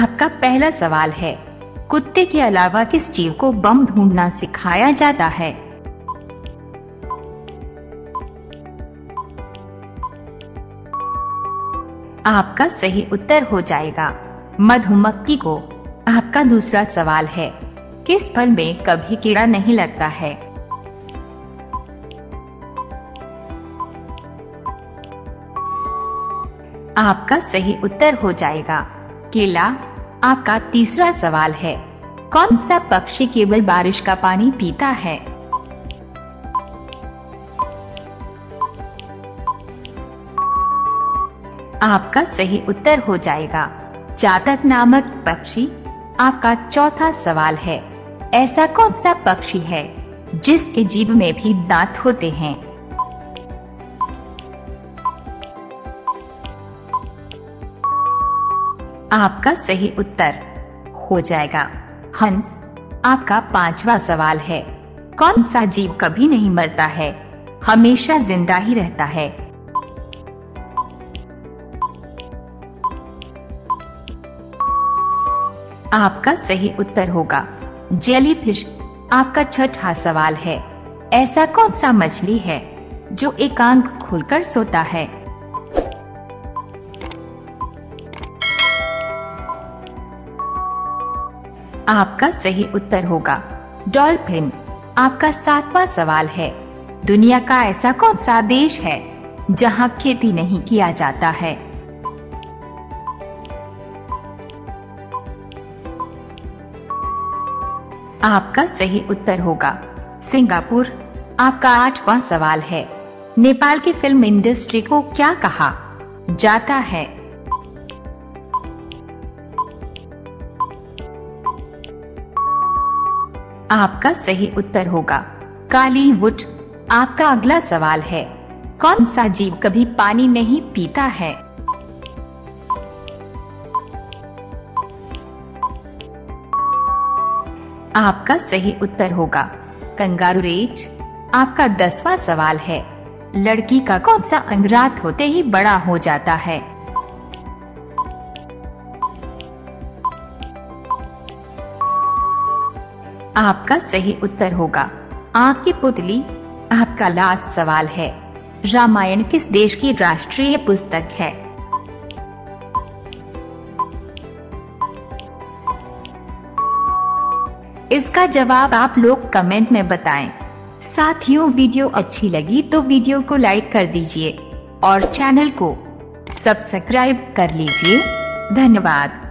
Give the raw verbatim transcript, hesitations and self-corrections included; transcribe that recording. आपका पहला सवाल है, कुत्ते के अलावा किस जीव को बम ढूंढना सिखाया जाता है? आपका सही उत्तर हो जाएगा मधुमक्खी को। आपका दूसरा सवाल है, किस फल में कभी कीड़ा नहीं लगता है? आपका सही उत्तर हो जाएगा केला। आपका तीसरा सवाल है, कौन सा पक्षी केवल बारिश का पानी पीता है? आपका सही उत्तर हो जाएगा चातक नामक पक्षी। आपका चौथा सवाल है, ऐसा कौन सा पक्षी है जिसके जीभ में भी दांत होते हैं? आपका सही उत्तर हो जाएगा हंस। आपका पांचवा सवाल है, कौन सा जीव कभी नहीं मरता है, हमेशा जिंदा ही रहता है? आपका सही उत्तर होगा जेलीफिश। आपका छठा सवाल है, ऐसा कौन सा मछली है जो एक आंख खोलकर सोता है? आपका सही उत्तर होगा डॉल्फिन। आपका सातवां सवाल है, दुनिया का ऐसा कौन सा देश है जहां खेती नहीं किया जाता है? आपका सही उत्तर होगा सिंगापुर। आपका आठवां सवाल है, नेपाल की फिल्म इंडस्ट्री को क्या कहा जाता है? आपका सही उत्तर होगा कालीवुड। आपका अगला सवाल है, कौन सा जीव कभी पानी नहीं पीता है? आपका सही उत्तर होगा कंगारू रेट। आपका दसवां सवाल है, लड़की का कौन सा अंग रात होते ही बड़ा हो जाता है? आपका सही उत्तर होगा आँख की पुतली। आपका लास्ट सवाल है, रामायण किस देश की राष्ट्रीय पुस्तक है? इसका जवाब आप लोग कमेंट में बताएं। साथियों, वीडियो अच्छी लगी तो वीडियो को लाइक कर दीजिए और चैनल को सब्सक्राइब कर लीजिए। धन्यवाद।